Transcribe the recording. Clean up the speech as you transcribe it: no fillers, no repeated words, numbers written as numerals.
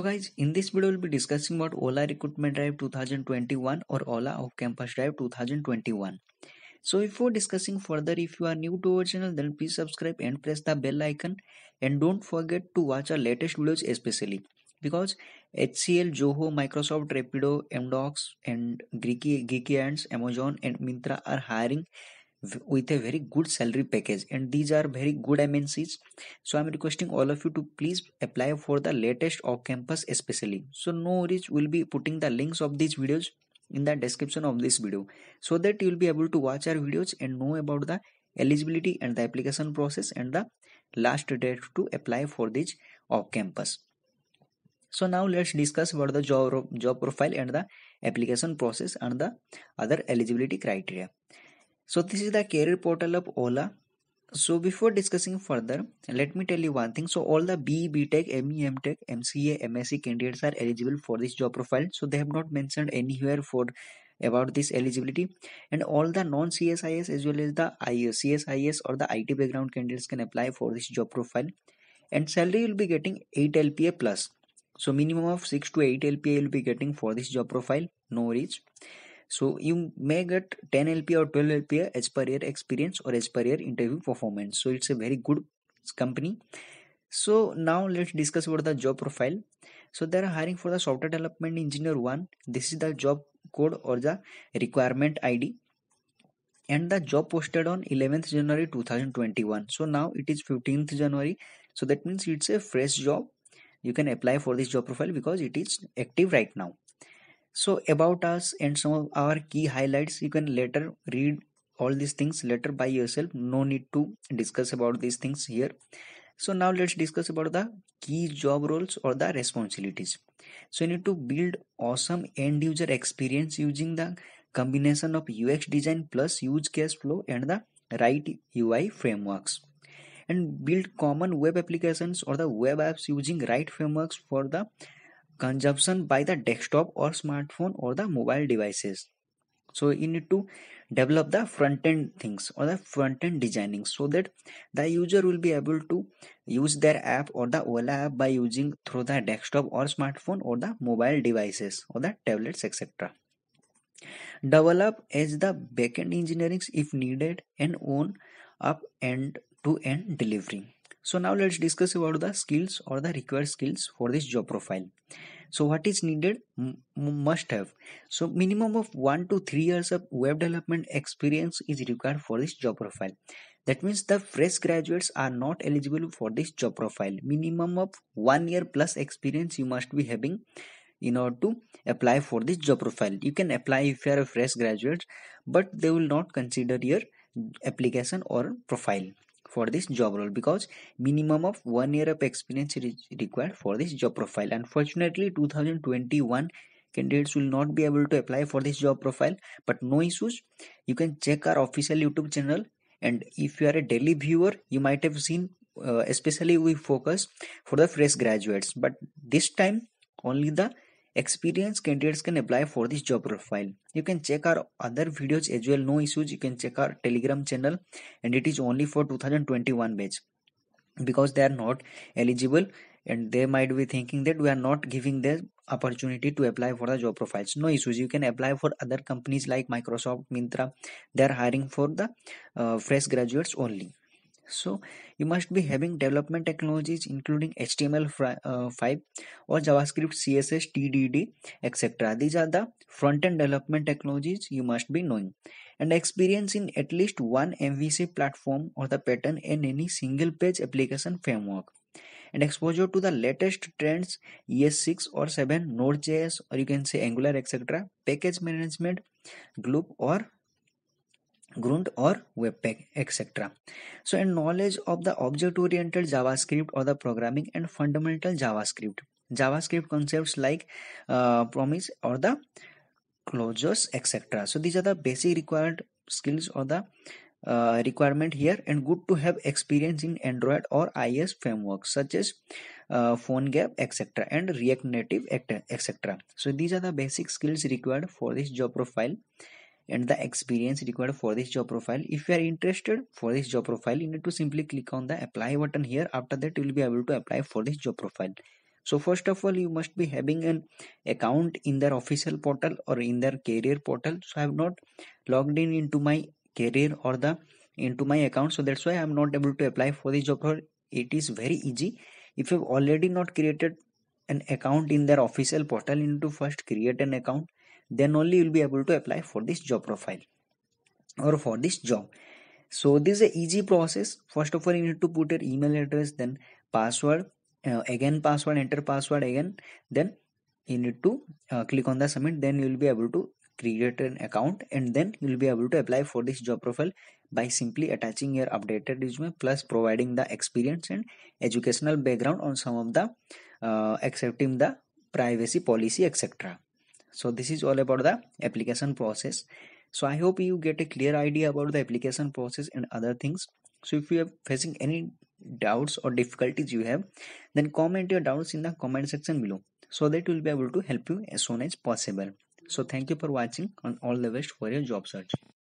So guys, in this video we'll be discussing about OLA Recruitment Drive 2021 or OLA of Campus Drive 2021. So before discussing further, if you are new to our channel, then please subscribe and press the bell icon, and don't forget to watch our latest videos, especially because HCL, Jio, Microsoft, Rapido, MDocs and Geeky Ants, Amazon and Myntra are hiring with a very good salary package, and these are very good MNCs. So I'm requesting all of you to please apply for the latest off campus especially. So no worries, we'll be putting the links of these videos in the description of this video, so that you'll be able to watch our videos and know about the eligibility and the application process and the last date to apply for this off campus. So now let's discuss about the job profile and the application process and the other eligibility criteria. So this is the career portal of OLA. So before discussing further, let me tell you one thing. So all the BE, BTEC, ME, MTech, MCA, MSC candidates are eligible for this job profile. So they have not mentioned anywhere for about this eligibility, and all the non-CSIS as well as the CSIS or the IT background candidates can apply for this job profile. And salary will be getting 8 LPA plus. So minimum of 6 to 8 LPA you will be getting for this job profile. No worries. So you may get 10 LPA or 12 LPA as per year experience or as per year interview performance. So it's a very good company. So now let's discuss about the job profile. So they are hiring for the software development engineer 1. This is the job code or the requirement ID, and the job posted on 11th January 2021. So now it is 15th January. So that means it's a fresh job. You can apply for this job profile because it is active right now. So about us and some of our key highlights, you can later read all these things later by yourself. No need to discuss about these things here. So now let's discuss about the key job roles or the responsibilities. So you need to build awesome end user experience using the combination of UX design plus use case flow and the right UI frameworks, and build common web applications or the web apps using right frameworks for the consumption by the desktop or smartphone or the mobile devices. So you need to develop the front end things or the front end designing, so that the user will be able to use their app or the OLA app by using through the desktop or smartphone or the mobile devices or the tablets, etc. Develop as the backend engineering if needed and own up end to end delivery. So now let's discuss about the skills or the required skills for this job profile. So what is needed? Must have. So minimum of 1 to 3 years of web development experience is required for this job profile. That means the fresh graduates are not eligible for this job profile. Minimum of 1 year plus experience you must be having in order to apply for this job profile. You can apply if you are a fresh graduate, but they will not consider your application or profile for this job role, because minimum of 1 year of experience is required for this job profile. Unfortunately, 2021 candidates will not be able to apply for this job profile, but no issues. You can check our official YouTube channel, and if you are a daily viewer, you might have seen especially we focus for the fresh graduates, but this time only the experienced candidates can apply for this job profile. You can check our other videos as well, no issues. You can check our Telegram channel, and it is only for 2021 batch, because they are not eligible and they might be thinking that we are not giving them opportunity to apply for the job profiles. No issues, you can apply for other companies like Microsoft, Myntra. They are hiring for the fresh graduates only. So you must be having development technologies including HTML5 or JavaScript, CSS, TDD, etc. These are the front-end development technologies you must be knowing, and experience in at least one MVC platform or the pattern in any single page application framework, and exposure to the latest trends ES6 or 7, Node.js or you can say Angular, etc. Package management, Gloop or grunt or webpack, etc. So and knowledge of the object-oriented JavaScript or the programming and fundamental JavaScript concepts like promise or the closures, etc. So these are the basic required skills or the requirement here, and good to have experience in Android or iOS frameworks such as PhoneGap, etc. and React Native, etc. So these are the basic skills required for this job profile and the experience required for this job profile. If you are interested for this job profile, you need to simply click on the apply button here. After that, you will be able to apply for this job profile. So first of all, you must be having an account in their official portal or in their career portal. So I have not logged in into my career or the into my account. So that's why I am not able to apply for the job role. It is very easy. If you have already not created an account in their official portal, you need to first create an account. Then only you will be able to apply for this job profile or for this job. So this is an easy process. First of all, you need to put your email address, then password, again password, enter password again, then you need to click on the submit. Then you will be able to create an account, and then you will be able to apply for this job profile by simply attaching your updated resume plus providing the experience and educational background on some of the accepting the privacy policy, etc. So this is all about the application process. So I hope you get a clear idea about the application process and other things. So if you are facing any doubts or difficulties you have, then comment your doubts in the comment section below, so that we'll be able to help you as soon as possible. So thank you for watching and all the best for your job search.